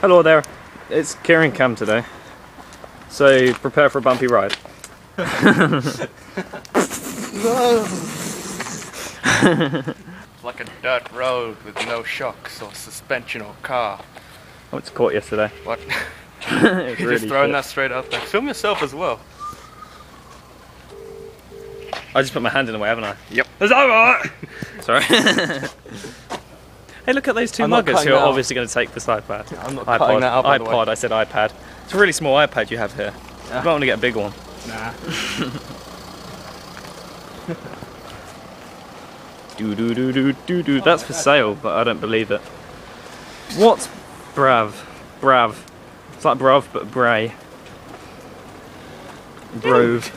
Hello there, it's Kieran Cam today, so prepare for a bumpy ride. It's like a dirt road with no shocks or suspension or car. I went to court yesterday. What? It's really just throwing shit. That straight up there. Film yourself as well. I just put my hand in the way, haven't I? Yep. Is that right? Sorry. Hey, look at those two muggers who are obviously going to take this iPad. I'm not cutting that up, by the way. I said iPad. It's a really small iPad you have here. You might want to get a big one. Nah. Do do do do do do. That's for sale, but I don't believe it. What? Brav. Brav. It's like brav, but bray. Brove.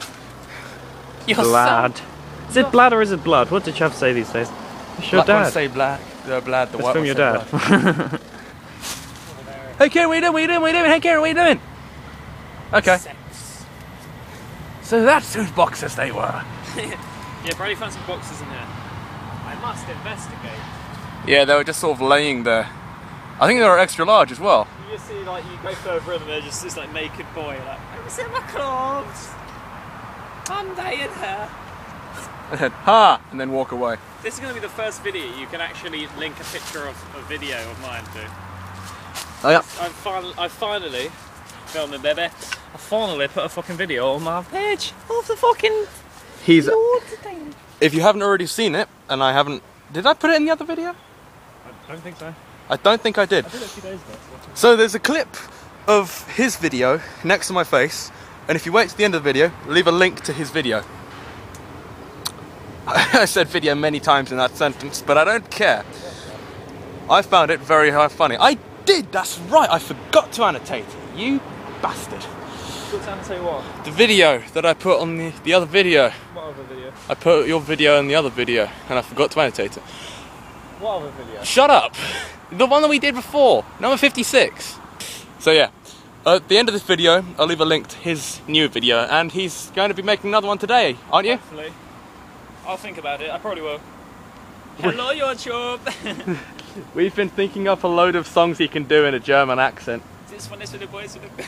Blad. Son. Is it blad or is it blood? What did Chav say these days? It's your dad. Say blad. Blad, the it's from your dad. Hey Kieran, what are you doing? Hey Kieran, what are you doing? Okay. Sex. So that's whose boxes they were. Yeah, Brady found some boxes in there. I must investigate. Yeah, they were just sort of laying there. I think they were extra large as well. You just see, like, you go further in and they're just this, like, naked boy, like, I was in my clothes. Monday in her. And then, ha! And then walk away. This is going to be the first video you can actually link a picture of a video of mine to. Oh, yeah. I finally filming, baby. I finally put a fucking video on my page. Of the fucking. He's. Lord. If you haven't already seen it, and I haven't. Did I put it in the other video? I don't think so. I don't think I did. I think a few days ago. So there's a clip of his video next to my face, and if you wait to the end of the video, leave a link to his video. I said video many times in that sentence, but I don't care. I found it very funny. I did, that's right, I forgot to annotate it. You bastard. Forgot to annotate what? The video that I put on the other video. What other video? I put your video on the other video, and I forgot to annotate it. What other video? Shut up! The one that we did before, number 56. So yeah, at the end of this video, I'll leave a link to his new video, and he's going to be making another one today, aren't you? Hopefully. I'll think about it, I probably will. Hello, YouTube! We've been thinking up a load of songs he can do in a German accent. This one is for the boys with the...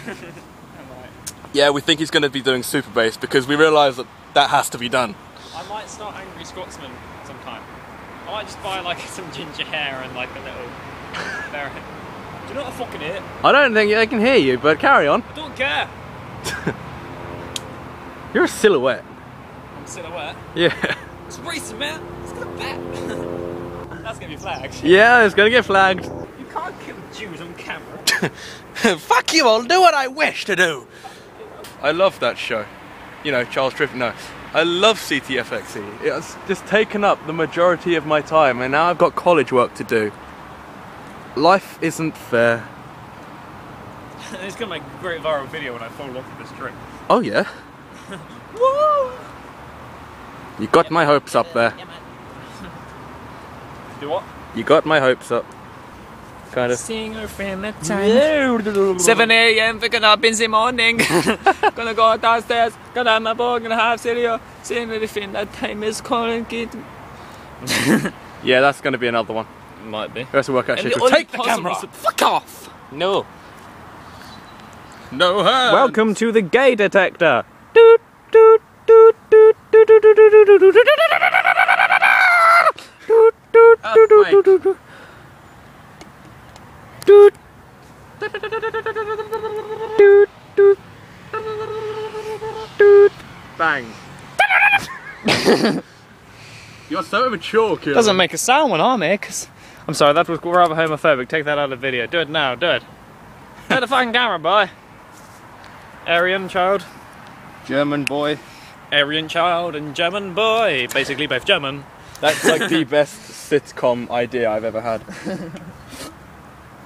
Yeah, we think he's going to be doing super bass because we realise that that has to be done. I might start Angry Scotsman sometime. I might just buy, like, some ginger hair and, like, a little... bear. Do you know what I fucking hear? I don't think they can hear you, but carry on. I don't care! You're a silhouette. I'm a silhouette? Yeah. It's racing, man. It's gonna bat. That's gonna be flagged. Yeah, it's gonna get flagged. You can't kill Jews on camera. Fuck you! I'll do what I wish to do. I love that show. You know, Charles Triffett. No, I love CTFXE. It's just taken up the majority of my time, and now I've got college work to do. Life isn't fair. It's gonna make a great viral video when I fall off of this trip. Oh yeah. Woo! You got my hopes up there. Do what? You got my hopes up. Kind of. Singer friend that time. 7 AM picking up in the morning. Gonna go downstairs, got out my bowl, gonna have cereal. Singer friend that time is calling kid. Yeah, that's gonna be another one. Might be. We have to work out shit. Take the camera! Fuck off! No. No hands. Welcome to the gay detector. Doot, doot, doot, doot. Bang. You're so immature, kid. Doesn't make a sound when I make. I'm sorry, that was rather homophobic. Take that out of the video. Do it now, do it. Get the fucking camera, boy. Aryan child. German boy. Aryan child and German boy, basically both German. That's like the best sitcom idea I've ever had.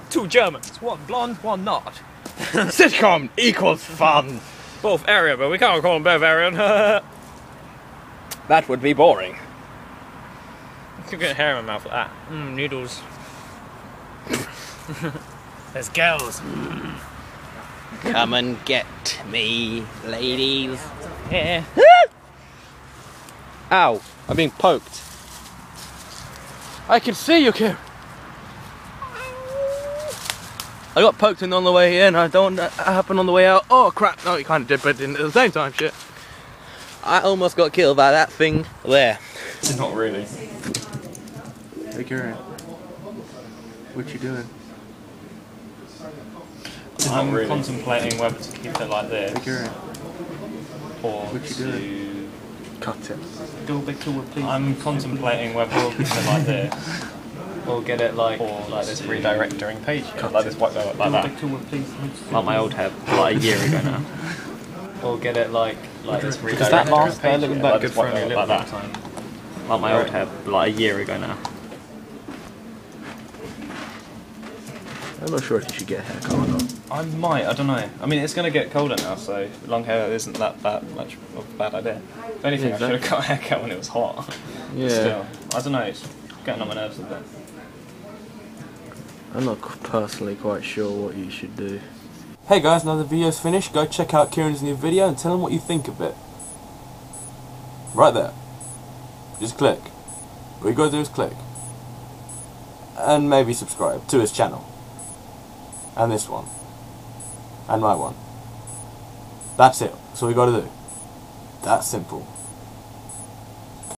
Two Germans, one blonde, one not. Sitcom equals fun. Both Aryan, but we can't call them both Aryan. That would be boring. I keep getting hair in my mouth like that. Mmm, noodles. There's girls. Come and get me, ladies. Yeah. Ow, I'm being poked. I can see you, Kieran. I got poked in on the way in. I don't want that to happen on the way out. Oh crap, no, it kind of did, but it didn't at the same time, shit. I almost got killed by that thing there. Not really. Hey Kieran, what you doing? I'm really contemplating whether to keep it like this. Hey Kieran, or what you doing? Cut it. Go back to it, please. I'm contemplating whether we'll keep it like this. We'll get it like, or like this redirect during page, cut like it. This white like go that. Back to it, please. Like my old head, like a year ago now. We'll get it like this redirect. Because that last day looking back good for me a little that time. Like my old head, like a year ago now. I'm not sure if you should get a haircut or not. I might, I don't know. I mean, it's going to get colder now, so long hair isn't that much of a bad idea. If anything, yeah, I should have got a haircut when it was hot. Yeah. Still, I don't know, it's getting on my nerves a bit. I'm not personally quite sure what you should do. Hey guys, now the video's finished, go check out Kieran's new video and tell him what you think of it. Right there. Just click. All you gotta do is click. And maybe subscribe to his channel. And this one. And my one. That's it. That's all you gotta do. That's simple.